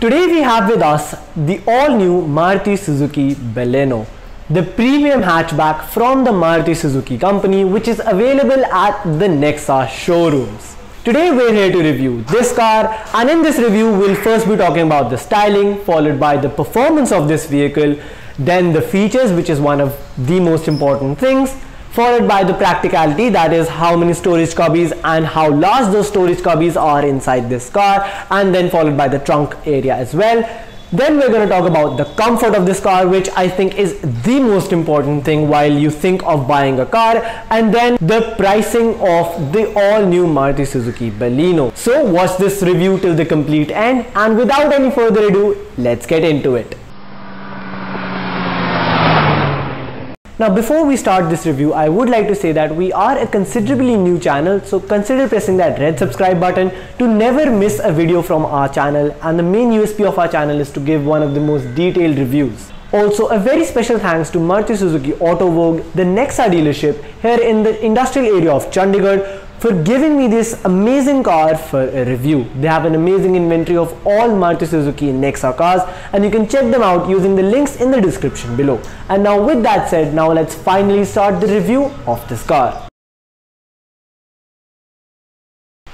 Today we have with us the all-new Maruti Suzuki Baleno, the premium hatchback from the Maruti Suzuki company, which is available at the Nexa showrooms. Today we're here to review this car, and in this review we'll first be talking about the styling, followed by the performance of this vehicle, then the features, which is one of the most important things, followed by the practicality, that is how many storage cubbies and how large those storage cubbies are inside this car, and then followed by the trunk area as well. Then we're going to talk about the comfort of this car, which I think is the most important thing while you think of buying a car, and then the pricing of the all-new Maruti Suzuki Baleno. So watch this review till the complete end, and without any further ado, let's get into it. Now, before we start this review, I would like to say that we are a considerably new channel, so consider pressing that red subscribe button to never miss a video from our channel, and the main USP of our channel is to give one of the most detailed reviews. Also, a very special thanks to Maruti Suzuki AutoVogue, the Nexa dealership here in the industrial area of Chandigarh, for giving me this amazing car for a review. They have an amazing inventory of all Maruti Suzuki and Nexa cars, and you can check them out using the links in the description below. And now with that said, now let's finally start the review of this car.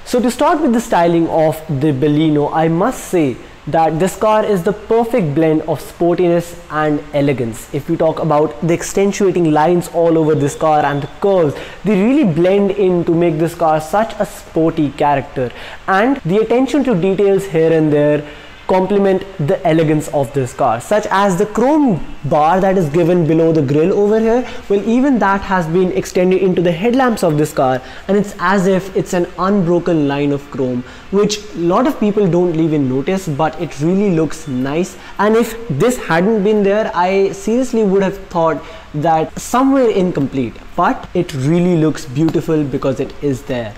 So to start with the styling of the Baleno, I must say that this car is the perfect blend of sportiness and elegance. If you talk about the accentuating lines all over this car and the curves, they really blend in to make this car such a sporty character, and the attention to details here and there complement the elegance of this car, such as the chrome bar that is given below the grille over here. Well, even that has been extended into the headlamps of this car, and it's as if it's an unbroken line of chrome, which a lot of people don't even notice, but it really looks nice. And if this hadn't been there, I seriously would have thought that somewhere incomplete, but it really looks beautiful because it is there.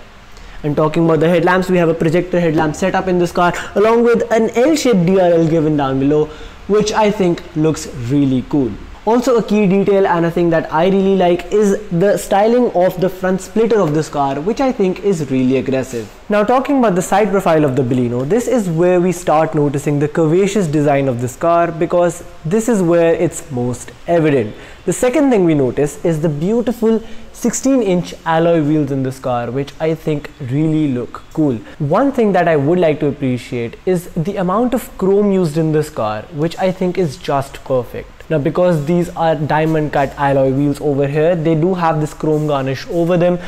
And talking about the headlamps, we have a projector headlamp set up in this car, along with an L-shaped DRL given down below, which I think looks really cool. Also, a key detail and a thing that I really like is the styling of the front splitter of this car, which I think is really aggressive. Now, talking about the side profile of the Baleno, this is where we start noticing the curvaceous design of this car, because this is where it's most evident. The second thing we notice is the beautiful 16-inch alloy wheels in this car, which I think really look cool. One thing that I would like to appreciate is the amount of chrome used in this car, which I think is just perfect. Now, because these are diamond cut alloy wheels over here, they do have this chrome garnish over them.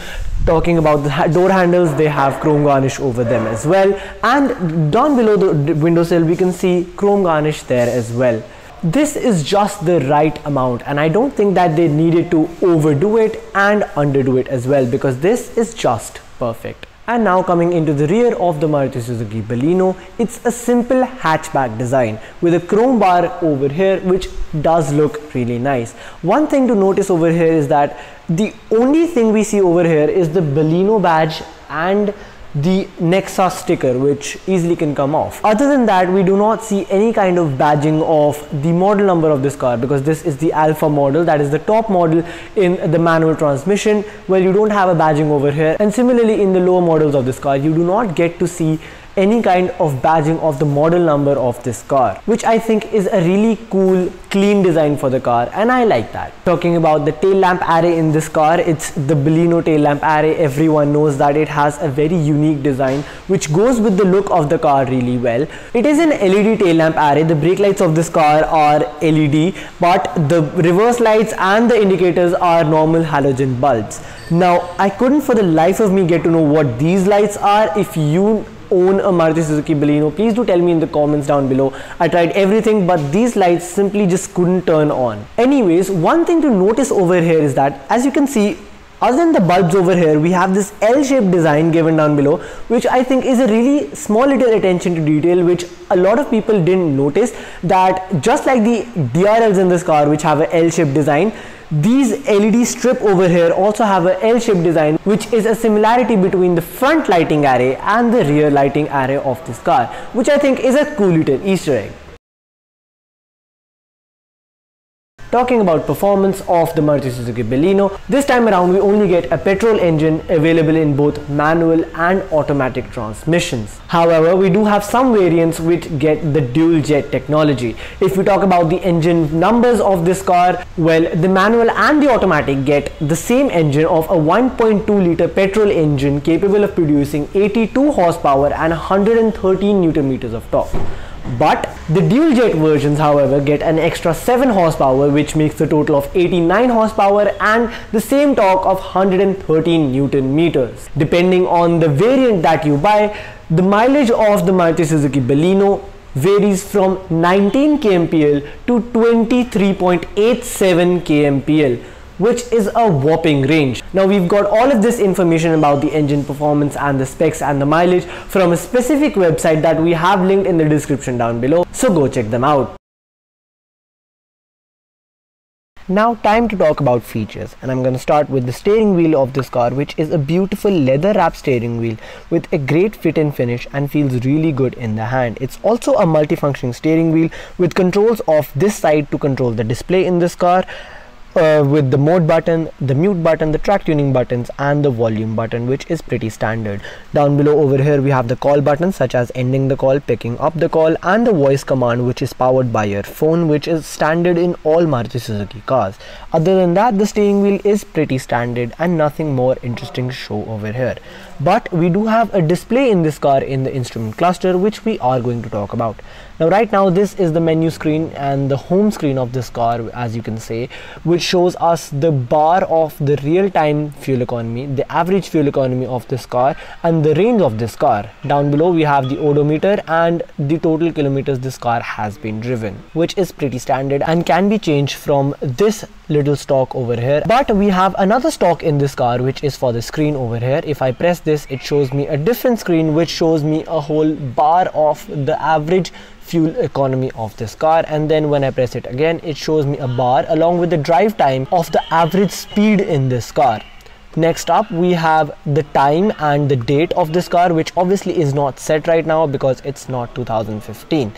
Talking about the door handles, they have chrome garnish over them as well, and down below the windowsill we can see chrome garnish there as well. This is just the right amount, and I don't think that they needed to overdo it and underdo it as well, because this is just perfect. And now coming into the rear of the Maruti Suzuki Baleno, it's a simple hatchback design with a chrome bar over here, which does look really nice. One thing to notice over here is that the only thing we see over here is the Baleno badge and the Nexa sticker, which easily can come off. Other than that, we do not see any kind of badging of the model number of this car, because this is the Alpha model, that is the top model in the manual transmission, where you don't have a badging over here. And similarly, in the lower models of this car, you do not get to see any kind of badging of the model number of this car, which I think is a really cool, clean design for the car, and I like that. Talking about the tail lamp array in this car, it's the Baleno tail lamp array. Everyone knows that it has a very unique design, which goes with the look of the car really well. It is an LED tail lamp array. The brake lights of this car are LED, but the reverse lights and the indicators are normal halogen bulbs. Now, I couldn't for the life of me get to know what these lights are. If you own a Maruti Suzuki Baleno, please do tell me in the comments down below. I tried everything, but these lights simply just couldn't turn on. Anyways, one thing to notice over here is that, as you can see, other than the bulbs over here, we have this L-shaped design given down below, which I think is a really small little attention to detail, which a lot of people didn't notice, that just like the DRLs in this car, which have a L-shaped design, these LED strip over here also have a L-shaped design, which is a similarity between the front lighting array and the rear lighting array of this car, which I think is a cool little Easter egg. Talking about performance of the Maruti Suzuki Baleno, this time around we only get a petrol engine available in both manual and automatic transmissions. However, we do have some variants which get the dual jet technology. If we talk about the engine numbers of this car, well, the manual and the automatic get the same engine of a 1.2 litre petrol engine capable of producing 82 horsepower and 113 Nm of torque. But the dual jet versions, however, get an extra 7 horsepower, which makes the total of 89 horsepower and the same torque of 113 Newton meters. Depending on the variant that you buy, the mileage of the Maruti Suzuki Baleno varies from 19 kmpl to 23.87 kmpl. Which is a whopping range. Now we've got all of this information about the engine performance and the specs and the mileage from a specific website that we have linked in the description down below, so go check them out. Now time to talk about features, and I'm going to start with the steering wheel of this car, which is a beautiful leather wrapped steering wheel with a great fit and finish and feels really good in the hand. It's also a multifunctioning steering wheel with controls off this side to control the display in this car, with the mode button, the mute button, the track tuning buttons and the volume button, which is pretty standard. Down below over here we have the call buttons such as ending the call, picking up the call and the voice command, which is powered by your phone, which is standard in all Maruti Suzuki cars. Other than that, the steering wheel is pretty standard and nothing more interesting to show over here. But we do have a display in this car in the instrument cluster, which we are going to talk about. Now right now this is the menu screen and the home screen of this car, as you can say, which shows us the bar of the real-time fuel economy, the average fuel economy of this car and the range of this car. Down below we have the odometer and the total kilometers this car has been driven, which is pretty standard and can be changed from this little stalk over here. But we have another stalk in this car which is for the screen over here. If I press this, it shows me a different screen which shows me a whole bar of the average fuel economy of this car, and then when I press it again, it shows me a bar along with the drive time of the average speed in this car. Next up we have the time and the date of this car, which obviously is not set right now because it's not 2015,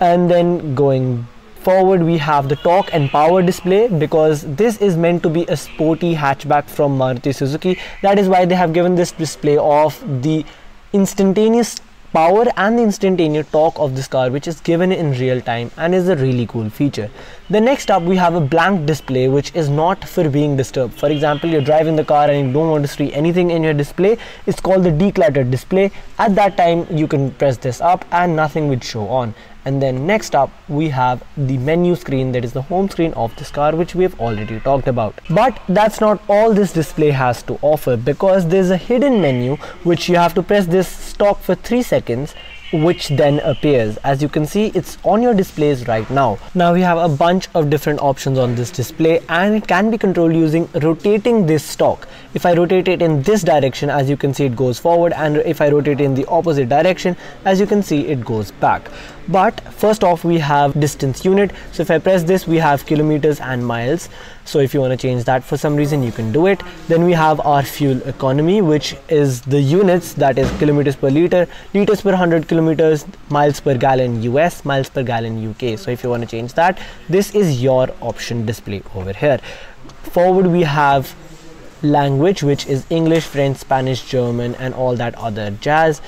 and then going forward we have the torque and power display, because this is meant to be a sporty hatchback from Maruti Suzuki. That is why they have given this display of the instantaneous power and the instantaneous torque of this car, which is given in real time and is a really cool feature. The next up we have a blank display, which is not for being disturbed. For example, you're driving the car and you don't want to see anything in your display. It's called the decluttered display. At that time you can press this up and nothing would show on. And then next up we have the menu screen, that is the home screen of this car, which we have already talked about. But that's not all this display has to offer, because there's a hidden menu which you have to press this stalk for 3 seconds, which then appears. As you can see, it's on your displays right now. Now we have a bunch of different options on this display and it can be controlled using rotating this stalk. If I rotate it in this direction, as you can see, it goes forward, and if I rotate it in the opposite direction, as you can see, it goes back. But first off we have distance unit, so if I press this we have kilometers and miles, so if you want to change that for some reason you can do it. Then we have our fuel economy, which is the units, that is kilometers per liter, liters per 100 kilometers, miles per gallon US, miles per gallon UK, so if you want to change that, this is your option display over here. Forward we have language, which is English, French, Spanish, German and all that other jazz.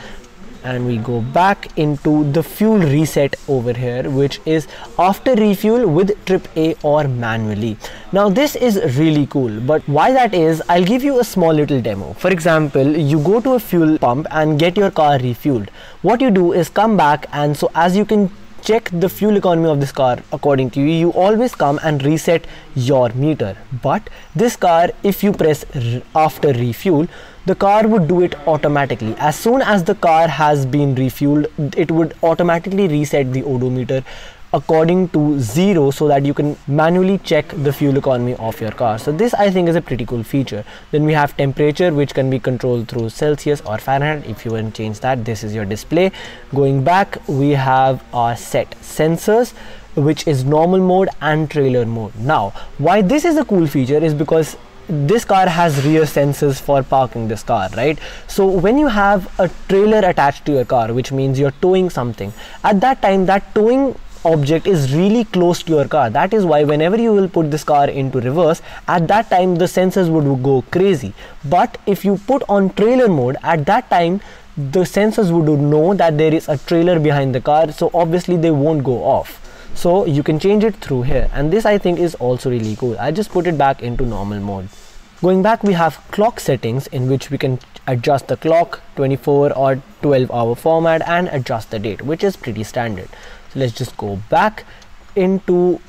And we go back into the fuel reset over here, which is after refuel with trip A or manually. Now this is really cool, but why that is, I'll give you a small little demo. For example, you go to a fuel pump and get your car refueled. What you do is come back, and so as you can check the fuel economy of this car according to you, you always come and reset your meter. But this car, if you press after refuel, the car would do it automatically. As soon as the car has been refueled, it would automatically reset the odometer according to 0, so that you can manually check the fuel economy of your car. So this I think is a pretty cool feature. Then we have temperature, which can be controlled through Celsius or Fahrenheit. If you want to change that, this is your display. Going back we have our set sensors, which is normal mode and trailer mode. Now why this is a cool feature is because this car has rear sensors for parking this car, right? So when you have a trailer attached to your car, which means you're towing something, at that time that towing object is really close to your car. That is why whenever you will put this car into reverse, at that time the sensors would go crazy. But if you put on trailer mode, at that time the sensors would know that there is a trailer behind the car, so obviously they won't go off. So you can change it through here, and this I think is also really cool. I just put it back into normal mode. Going back, we have clock settings in which we can adjust the clock, 24 or 12-hour format, and adjust the date, which is pretty standard. So let's just go back into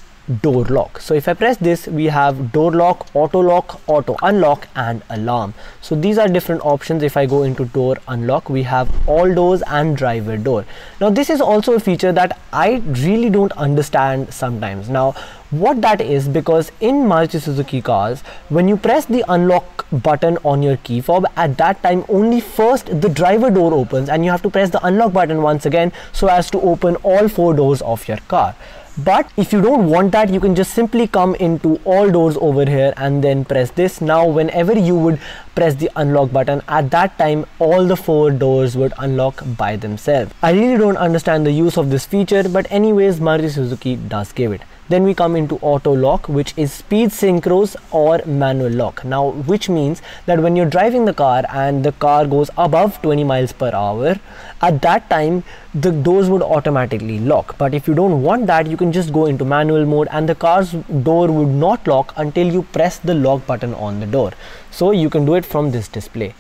door lock. So if I press this, we have door lock, auto unlock, and alarm. So these are different options. If I go into door unlock, we have all doors and driver door. Now this is also a feature that I really don't understand sometimes. Now what that is, because in Maruti Suzuki cars, when you press the unlock button on your key fob, at that time only first the driver door opens, and you have to press the unlock button once again so as to open all four doors of your car. But if you don't want that, you can just simply come into all doors over here and then press this. Now whenever you would press the unlock button, at that time all the four doors would unlock by themselves. I really don't understand the use of this feature, but anyways, Maruti Suzuki does give it. Then we come into auto lock, which is speed synchros or manual lock. Now which means that when you're driving the car and the car goes above 20 miles per hour, at that time the doors would automatically lock. But if you don't want that, you can just go into manual mode and the car's door would not lock until you press the lock button on the door. So you can do it from this display.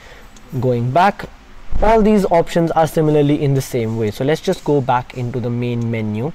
Going back, all these options are similarly in the same way. So let's just go back into the main menu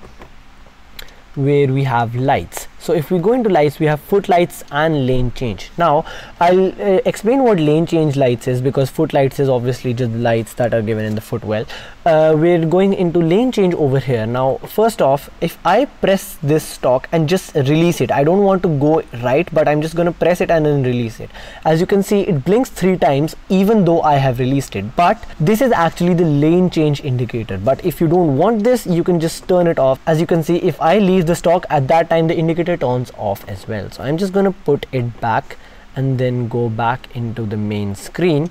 where we have lights. So if we go into lights, we have footlights and lane change. Now I'll explain what lane change lights is, because footlights is obviously just lights that are given in the footwell. We're going into lane change over here. Now first off, if I press this stock and just release it, I don't want to go right, but I'm just going to press it and then release it. As you can see, it blinks 3 times even though I have released it, but this is actually the lane change indicator. But if you don't want this, you can just turn it off. As you can see, if I leave the stock, at that time the indicator turns off as well. So I'm just gonna put it back and then go back into the main screen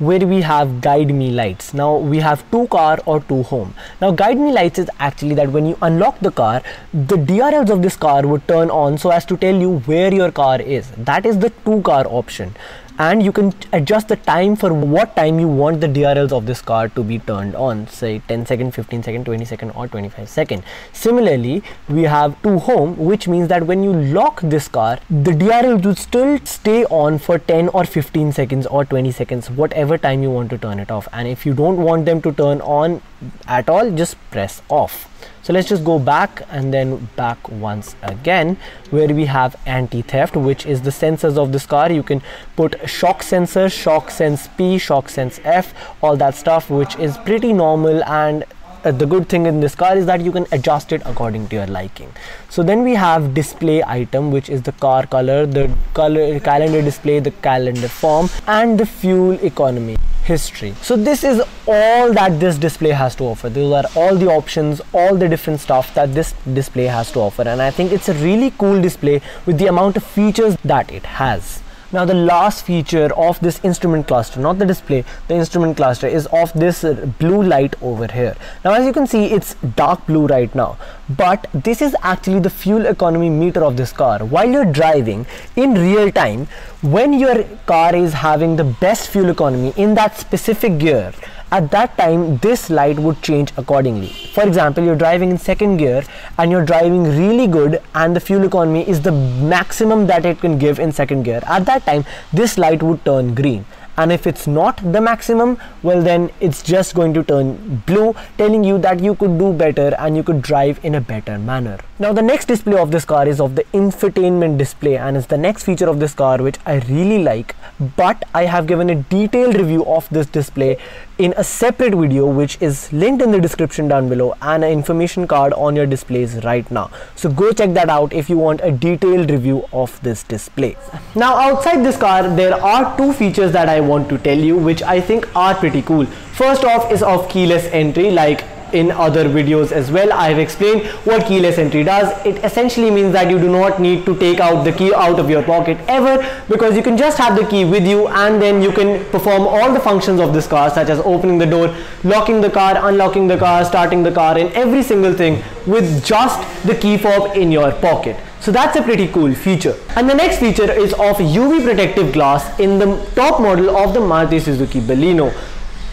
where we have guide me lights. Now we have 2 car or 2 home. Now guide me lights is actually that when you unlock the car, the DRLs of this car would turn on so as to tell you where your car is. That is the 2 car option, and you can adjust the time for what time you want the DRLs of this car to be turned on, say 10 second, 15 second, 20 second or 25 second. Similarly, we have 2 home, which means that when you lock this car, the DRL will still stay on for 10 or 15 seconds or 20 seconds, whatever time you want to turn it off. And if you don't want them to turn on at all, just press off. So let's just go back and then back once again, where we have anti-theft, which is the sensors of this car. You can put shock sensor, shock sense P, shock sense F, all that stuff, which is pretty normal. And the good thing in this car is that you can adjust it according to your liking. So then we have display item, which is the car color, the color calendar display, the calendar form, and the fuel economy history. So this is all that this display has to offer. Those are all the options, all the different stuff that this display has to offer, and I think it's a really cool display with the amount of features that it has. Now the last feature of this instrument cluster, not the display, the instrument cluster, is of this blue light over here. Now as you can see, it's dark blue right now, but this is actually the fuel economy meter of this car. While you're driving in real time, when your car is having the best fuel economy in that specific gear, at that time this light would change accordingly. For example, you're driving in 2nd gear and you're driving really good and the fuel economy is the maximum that it can give in 2nd gear. At that time this light would turn green, and if it's not the maximum, well then it's just going to turn blue, telling you that you could do better and you could drive in a better manner. Now the next display of this car is of the infotainment display, and it's the next feature of this car which I really like, but I have given a detailed review of this display in a separate video which is linked in the description down below, and an information card on your displays right now. So go check that out if you want a detailed review of this display. Now outside this car, there are 2 features that I want to tell you which I think are pretty cool. First off is of keyless entry. Like in other videos as well. I have explained what keyless entry does. It essentially means that you do not need to take out the key out of your pocket ever, because you can just have the key with you and then you can perform all the functions of this car, such as opening the door, locking the car, unlocking the car, starting the car, and every single thing with just the key fob in your pocket. So that's a pretty cool feature. And the next feature is of UV protective glass in the top model of the Maruti Suzuki Baleno.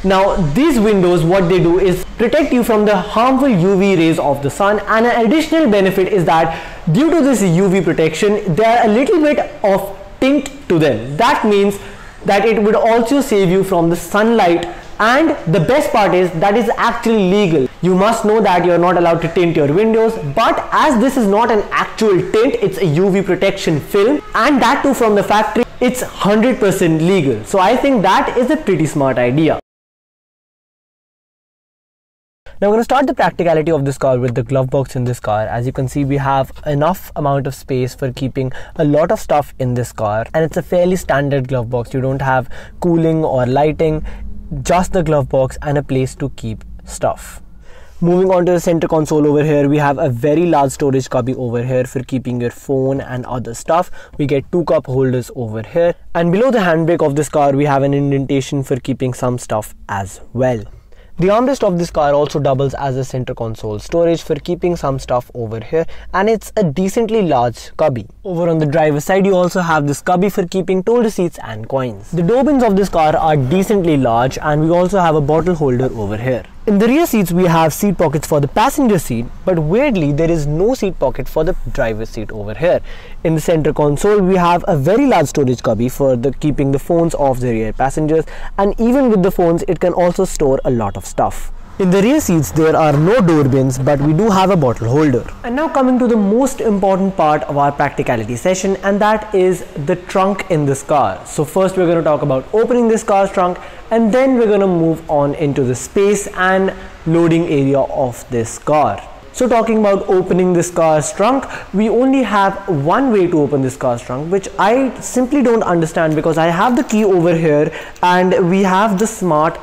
Now these windows, what they do is protect you from the harmful UV rays of the sun, and an additional benefit is that due to this UV protection, they are a little bit of tint to them. That means that it would also save you from the sunlight, and the best part is that is actually legal. You must know that you're not allowed to tint your windows, but as this is not an actual tint, it's a UV protection film, and that too from the factory, it's 100% legal. So I think that is a pretty smart idea. Now we're going to start the practicality of this car with the glove box in this car. As you can see, we have enough amount of space for keeping a lot of stuff in this car, and it's a fairly standard glove box. You don't have cooling or lighting, just the glove box and a place to keep stuff. Moving on to the center console over here, we have a very large storage cubby over here for keeping your phone and other stuff. We get two cup holders over here, and below the handbrake of this car we have an indentation for keeping some stuff as well. The armrest of this car also doubles as a center console storage for keeping some stuff over here, and it's a decently large cubby. Over on the driver's side, you also have this cubby for keeping toll receipts and coins. The door bins of this car are decently large, and we also have a bottle holder over here. In the rear seats, we have seat pockets for the passenger seat, but weirdly there is no seat pocket for the driver's seat over here. In the center console, we have a very large storage cubby for keeping the phones of the rear passengers, and even with the phones, it can also store a lot of stuff. In the rear seats, there are no door bins, but we do have a bottle holder. And now coming to the most important part of our practicality session, and that is the trunk in this car. So first we're going to talk about opening this car's trunk, and then we're going to move on into the space and loading area of this car. So talking about opening this car's trunk, we only have one way to open this car's trunk, which I simply don't understand, because I have the key over here and we have the smart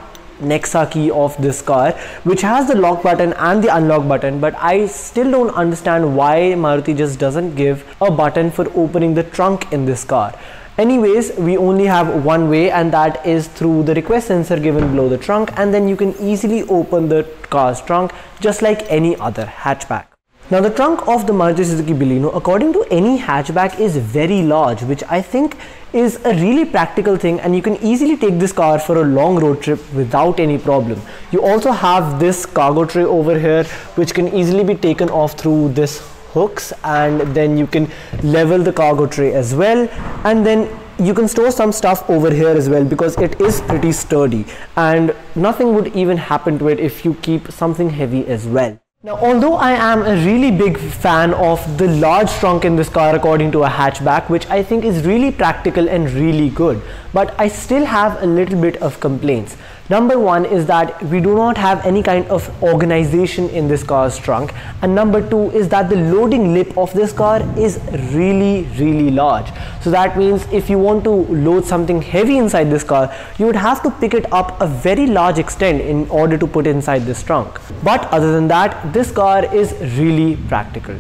Nexa key of this car, which has the lock button and the unlock button, but I still don't understand why Maruti just doesn't give a button for opening the trunk in this car. Anyways, we only have one way, and that is through the request sensor given below the trunk, and then you can easily open the car's trunk just like any other hatchback. Now the trunk of the Maruti Suzuki Baleno, according to any hatchback, is very large, which I think is a really practical thing, and you can easily take this car for a long road trip without any problem. You also have this cargo tray over here, which can easily be taken off through this hooks, and then you can level the cargo tray as well, and then you can store some stuff over here as well, because it is pretty sturdy and nothing would even happen to it if you keep something heavy as well. Now, although I am a really big fan of the large trunk in this car according to a hatchback, which I think is really practical and really good, but I still have a little bit of complaints. Number one is that we do not have any kind of organization in this car's trunk, and number two is that the loading lip of this car is really large. So that means if you want to load something heavy inside this car, you would have to pick it up a very large extent in order to put inside this trunk. But other than that, this car is really practical.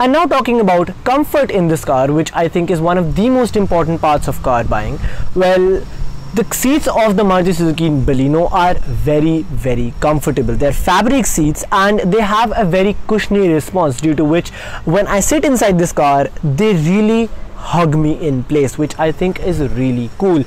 And now talking about comfort in this car, which I think is one of the most important parts of car buying. Well, the seats of the Maruti Suzuki Baleno are very comfortable. They're fabric seats, and they have a very cushiony response, due to which when I sit inside this car, they really hug me in place, which I think is really cool.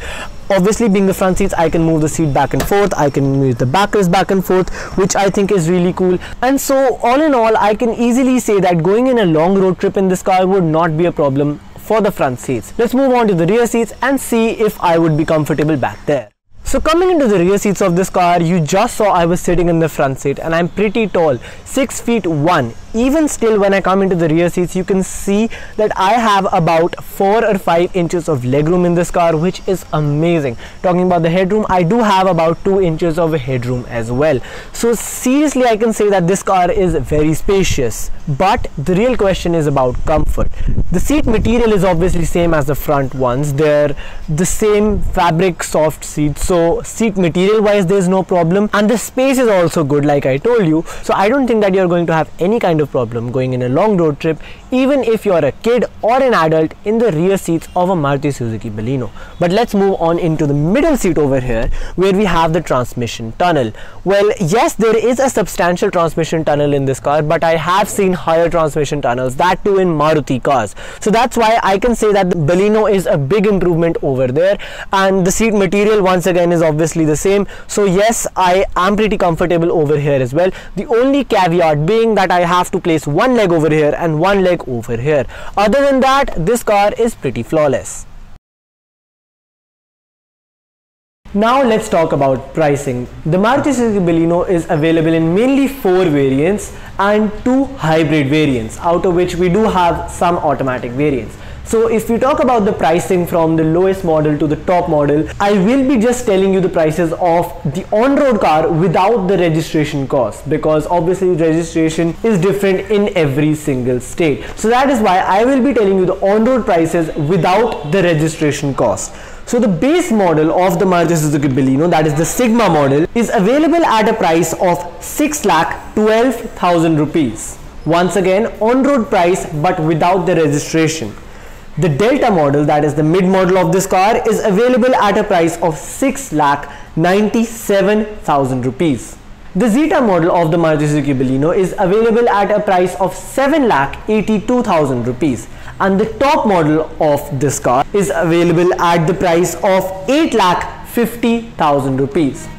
Obviously, being the front seats, I can move the seat back and forth, I can move the backrest back and forth, which I think is really cool. And so all in all, I can easily say that going in a long road trip in this car would not be a problem for the front seats. Let's move on to the rear seats and see if I would be comfortable back there. So coming into the rear seats of this car, you just saw I was sitting in the front seat, and I'm pretty tall, 6'1". Even still, when I come into the rear seats, you can see that I have about 4 or 5 inches of legroom in this car, which is amazing. Talking about the headroom, I do have about 2 inches of headroom as well. So seriously, I can say that this car is very spacious, but the real question is about comfort. The seat material is obviously same as the front ones. They're the same fabric soft seats, so So seat material wise there is no problem, and the space is also good like I told you. So I don't think that you're going to have any kind of problem going in a long road trip, even if you're a kid or an adult, in the rear seats of a Maruti Suzuki Baleno. But let's move on into the middle seat over here, where we have the transmission tunnel. Well, yes, there is a substantial transmission tunnel in this car, but I have seen higher transmission tunnels, that too in Maruti cars. So that's why I can say that the Baleno is a big improvement over there, and the seat material once again is obviously the same. So yes, I am pretty comfortable over here as well. The only caveat being that I have to place one leg over here and one leg over here. Other than that, this car is pretty flawless. Now let's talk about pricing. The Maruti Suzuki Baleno is available in mainly 4 variants and 2 hybrid variants, out of which we do have some automatic variants. So if we talk about the pricing from the lowest model to the top model, I will be just telling you the prices of the on-road car without the registration cost, because obviously registration is different in every single state. So that is why I will be telling you the on-road prices without the registration cost. So the base model of the Maruti Suzuki Baleno, that is the Sigma model, is available at a price of 6,12,000 rupees. Once again, on-road price but without the registration. The Delta model, that is the mid model of this car, is available at a price of 6,97,000 rupees. The Zeta model of the Maruti Suzuki Baleno is available at a price of 7,82,000 rupees, and the top model of this car is available at the price of 8,50,000 rupees.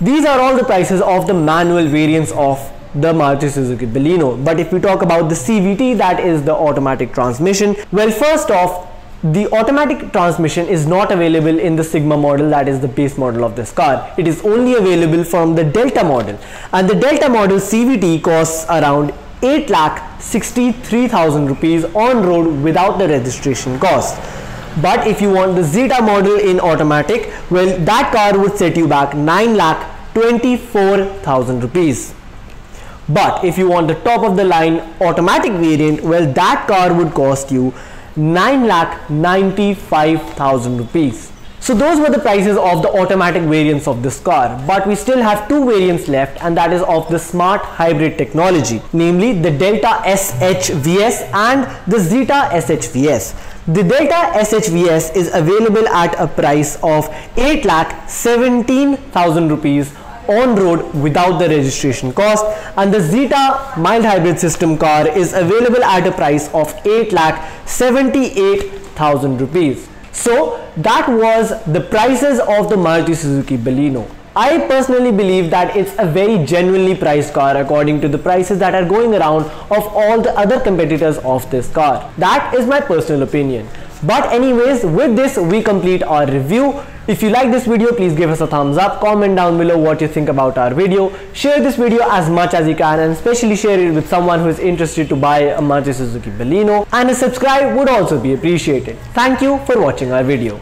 These are all the prices of the manual variants of the Maruti Suzuki Baleno. But if we talk about the CVT, that is the automatic transmission, well, first off, the automatic transmission is not available in the Sigma model, that is the base model of this car. It is only available from the Delta model, and the Delta model CVT costs around 8,63,000 rupees on road without the registration cost. But if you want the Zeta model in automatic, well, that car would set you back 9,24,000 rupees. But if you want the top of the line automatic variant, well, that car would cost you 9,95,000 rupees. So those were the prices of the automatic variants of this car, but we still have 2 variants left, and that is of the smart hybrid technology, namely the Delta SHVS and the Zeta SHVS. The Delta SHVS is available at a price of 8,17,000 rupees on road without the registration cost, and the Zeta mild hybrid system car is available at a price of 8,78,000 rupees. So that was the prices of the Maruti Suzuki Baleno. I personally believe that it's a very genuinely priced car according to the prices that are going around of all the other competitors of this car. That is my personal opinion. But anyways, with this we complete our review. If you like this video, please give us a thumbs up, comment down below what you think about our video, share this video as much as you can, and especially share it with someone who is interested to buy a Maruti Suzuki Baleno, and a subscribe would also be appreciated. Thank you for watching our video.